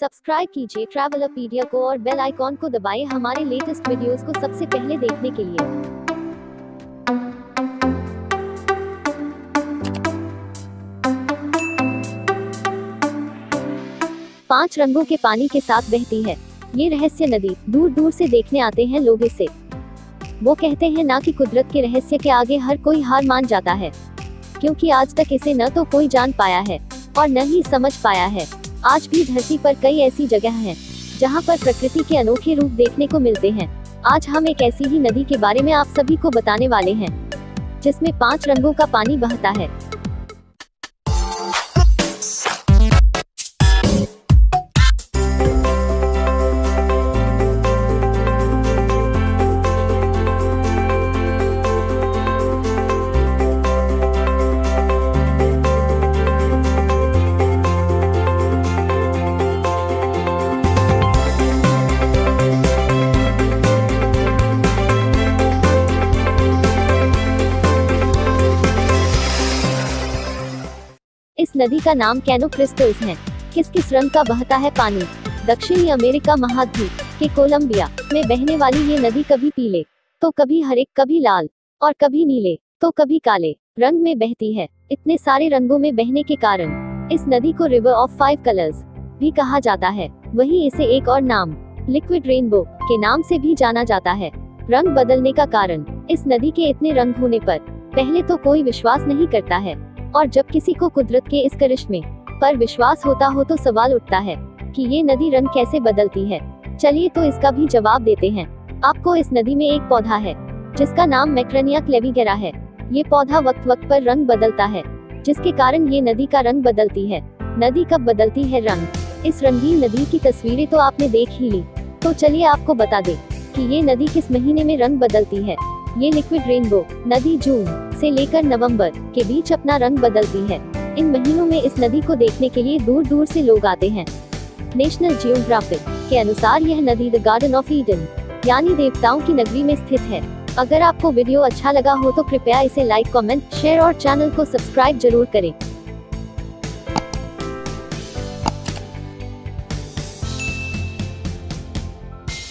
Subscribe कीजिए traveller पीडिया को और बेल आइकॉन को दबाएं हमारे लेटेस्ट वीडियोस को सबसे पहले देखने के लिए। पांच रंगों के पानी के साथ बहती है ये रहस्य नदी, दूर दूर से देखने आते हैं लोग इसे। वो कहते हैं ना कि कुदरत के रहस्य के आगे हर कोई हार मान जाता है, क्योंकि आज तक इसे न तो कोई जान पाया है और न ही समझ पाया है। आज भी धरती पर कई ऐसी जगह हैं जहां पर प्रकृति के अनोखे रूप देखने को मिलते हैं। आज हम एक ऐसी ही नदी के बारे में आप सभी को बताने वाले हैं जिसमें पांच रंगों का पानी बहता है। इस नदी का नाम कैनो क्रिस्टल्स है। किस किस रंग का बहता है पानी? दक्षिणी अमेरिका महाद्वीप के कोलंबिया में बहने वाली ये नदी कभी पीले तो कभी हरे, कभी लाल और कभी नीले तो कभी काले रंग में बहती है। इतने सारे रंगों में बहने के कारण इस नदी को रिवर ऑफ 5 कलर्स भी कहा जाता है। वहीं इसे एक और नाम लिक्विड रेनबो के नाम से भी जाना जाता है। रंग बदलने का कारण इस नदी के इतने रंग होने पर पहले तो कोई विश्वास नहीं करता है, और जब किसी को कुदरत के इस करिश्मे पर विश्वास होता हो तो सवाल उठता है कि ये नदी रंग कैसे बदलती है। चलिए तो इसका भी जवाब देते हैं आपको। इस नदी में एक पौधा है जिसका नाम मैकरेनिया क्लेविगेरा है। ये पौधा वक्त वक्त पर रंग बदलता है, जिसके कारण ये नदी का रंग बदलती है। नदी कब बदलती है रंग? इस रंगीन नदी की तस्वीरें तो आपने देख ही ली, तो चलिए आपको बता दे कि ये नदी किस महीने में रंग बदलती है। ये लिक्विड रेनबो नदी जून से लेकर नवंबर के बीच अपना रंग बदलती है। इन महीनों में इस नदी को देखने के लिए दूर दूर से लोग आते हैं। नेशनल जियोग्राफिक के अनुसार यह नदी द गार्डन ऑफ ईडन यानी देवताओं की नगरी में स्थित है। अगर आपको वीडियो अच्छा लगा हो तो कृपया इसे लाइक, कमेंट, शेयर और चैनल को सब्सक्राइब जरूर करें।